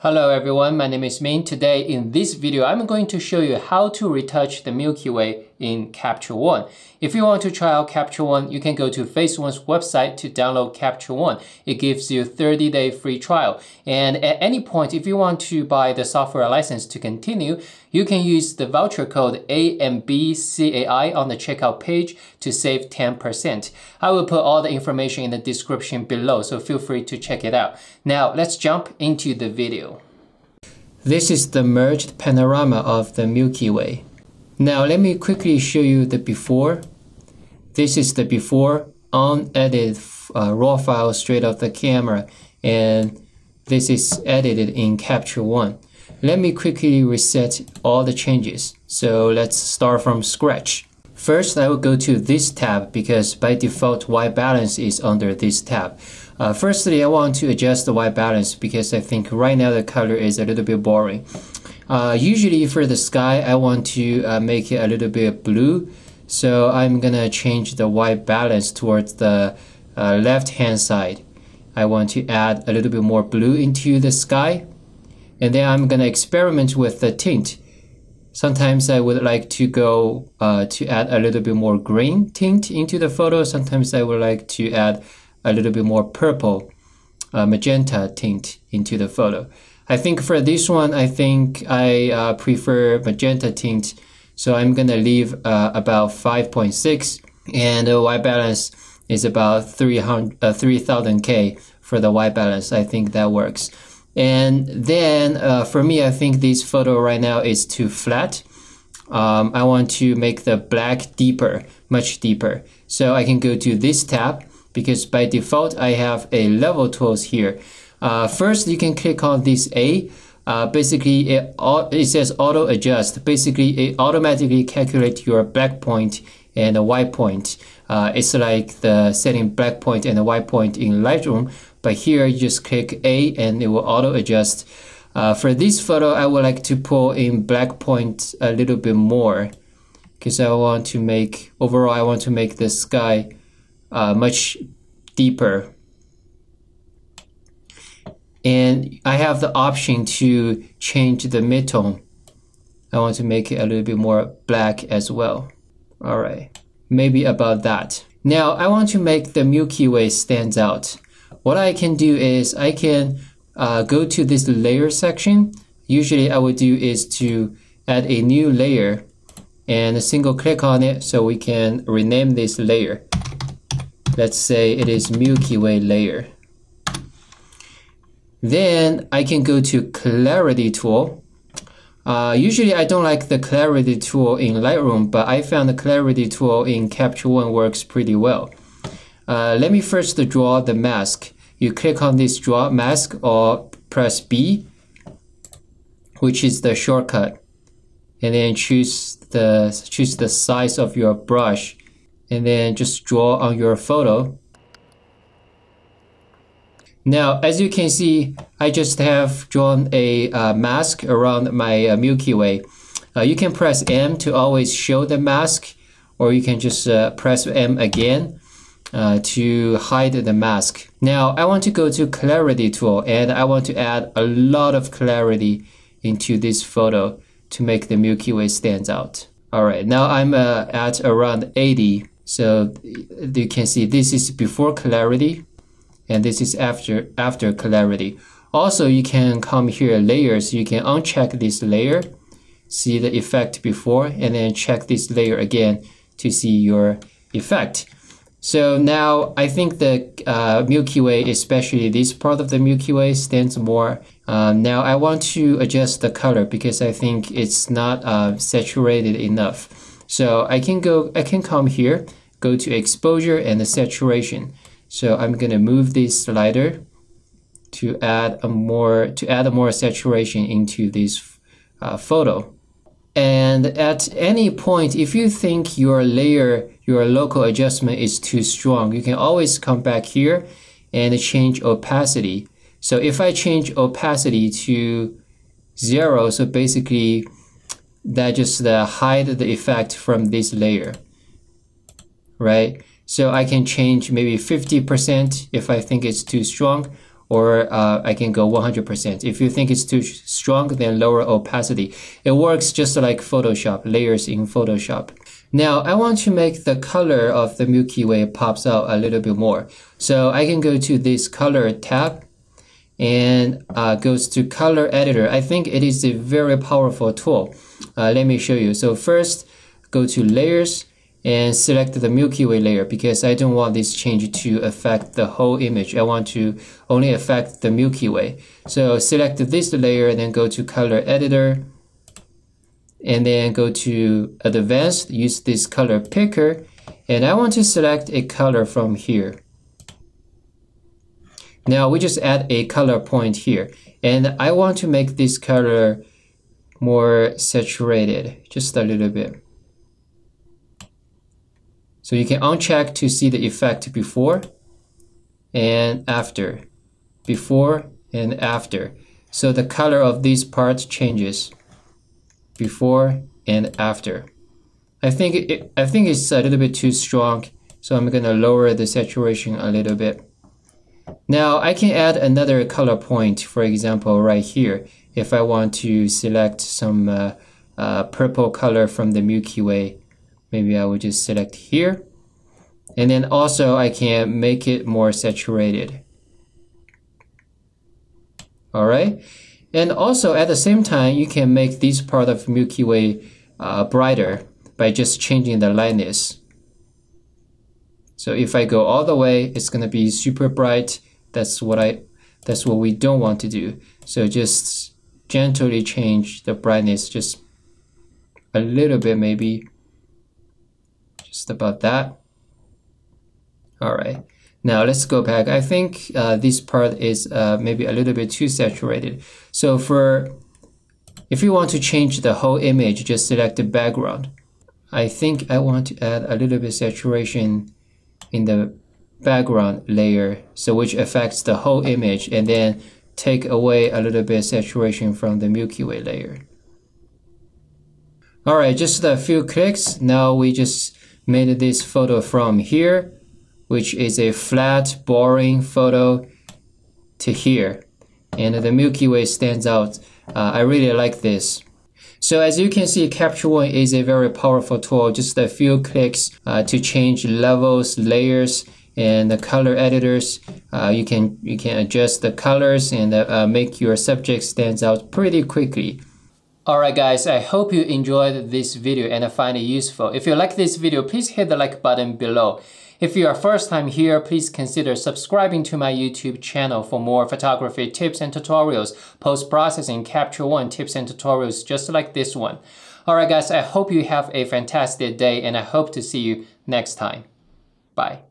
Hello everyone, my name is Ming. Today in this video, I'm going to show you how to retouch the Milky Way in Capture One. If you want to try out Capture One, you can go to Phase One's website to download Capture One. It gives you a 30-day free trial. And at any point, if you want to buy the software license to continue, you can use the voucher code AMBCAI on the checkout page to save 10%. I will put all the information in the description below, so feel free to check it out. Now, let's jump into the video. This is the merged panorama of the Milky Way. Now let me quickly show you the before. This is the before, unedited raw file straight off the camera, and this is edited in Capture One. Let me quickly reset all the changes. So let's start from scratch. First, I will go to this tab because by default white balance is under this tab. Firstly, I want to adjust the white balance because I think right now the color is a little bit boring. Usually for the sky, I want to make it a little bit blue. So I'm gonna change the white balance towards the left-hand side. I want to add a little bit more blue into the sky. And then I'm gonna experiment with the tint. Sometimes I would like to go to add a little bit more green tint into the photo. Sometimes I would like to add a little bit more purple, magenta tint into the photo. I think for this one, I think I prefer magenta tint. So I'm gonna leave about 5.6 and the white balance is about 3000K for the white balance. I think that works. And then for me, I think this photo right now is too flat. I want to make the black deeper, much deeper. So I can go to this tab because by default I have a level tools here. First, you can click on this A. Basically, it says auto adjust. Basically, it automatically calculates your black point and the white point. It's like the setting black point and the white point in Lightroom. But here you just click A and it will auto adjust. For this photo, I would like to pull in black point a little bit more because I want to make, overall, I want to make the sky much deeper. And I have the option to change the midtone. I want to make it a little bit more black as well. All right, maybe about that. Now I want to make the Milky Way stand out. What I can do is I can go to this layer section. Usually I would do is to add a new layer and a single click on it so we can rename this layer. Let's say it is Milky Way layer. Then I can go to clarity tool. Usually I don't like the clarity tool in Lightroom, but I found the clarity tool in Capture One works pretty well. Let me first draw the mask. You click on this draw mask or press B, which is the shortcut, and then choose the size of your brush and then just draw on your photo. Now, as you can see, I just have drawn a mask around my Milky Way. You can press M to always show the mask, or you can just press M again to hide the mask. Now, I want to go to clarity tool and I want to add a lot of clarity into this photo to make the Milky Way stand out. All right, now I'm at around 80. So you can see this is before clarity and this is after clarity. Also, you can come here, layers, you can uncheck this layer, see the effect before, and then check this layer again to see your effect. So now I think the Milky Way, especially this part of the Milky Way, stands more. Now I want to adjust the color because I think it's not saturated enough. So I can come here, go to exposure and the saturation. So I'm gonna move this slider to add a more saturation into this photo. And at any point, if you think your layer, your local adjustment is too strong, you can always come back here and change opacity. So if I change opacity to 0, so basically that just hide the effect from this layer, right? So I can change maybe 50% if I think it's too strong, or I can go 100%. If you think it's too strong, then lower opacity. It works just like Photoshop, layers in Photoshop. Now I want to make the color of the Milky Way pops out a little bit more. So I can go to this color tab and goes to color editor. I think it is a very powerful tool. Let me show you. So first go to layers and select the Milky Way layer, because I don't want this change to affect the whole image. I want to only affect the Milky Way. So select this layer and then go to color editor and then go to advanced, use this color picker, and I want to select a color from here. Now we just add a color point here, and I want to make this color more saturated just a little bit. So you can uncheck to see the effect before and after, before and after. So the color of this part changes before and after. I think it's a little bit too strong, so I'm gonna lower the saturation a little bit. Now I can add another color point, for example, right here. If I want to select some purple color from the Milky Way, maybe I will just select here. And then also I can make it more saturated. All right. And also at the same time, you can make this part of Milky Way brighter by just changing the lightness. So if I go all the way, it's going to be super bright. That's what we don't want to do. So just gently change the brightness just a little bit, maybe. Just about that. All right. Now let's go back. I think this part is maybe a little bit too saturated. So if you want to change the whole image, just select the background. I think I want to add a little bit saturation in the background layer, so which affects the whole image, and then take away a little bit saturation from the Milky Way layer. All right, just a few clicks. Now we just made this photo from here, which is a flat, boring photo, to here. And the Milky Way stands out. I really like this. So as you can see, Capture One is a very powerful tool. Just a few clicks to change levels, layers, and the color editors. You can adjust the colors and make your subject stands out pretty quickly. Alright guys, I hope you enjoyed this video and find it useful. If you like this video, please hit the like button below. If you are first time here, please consider subscribing to my YouTube channel for more photography tips and tutorials, post-processing, Capture One tips and tutorials just like this one. Alright guys, I hope you have a fantastic day and I hope to see you next time. Bye.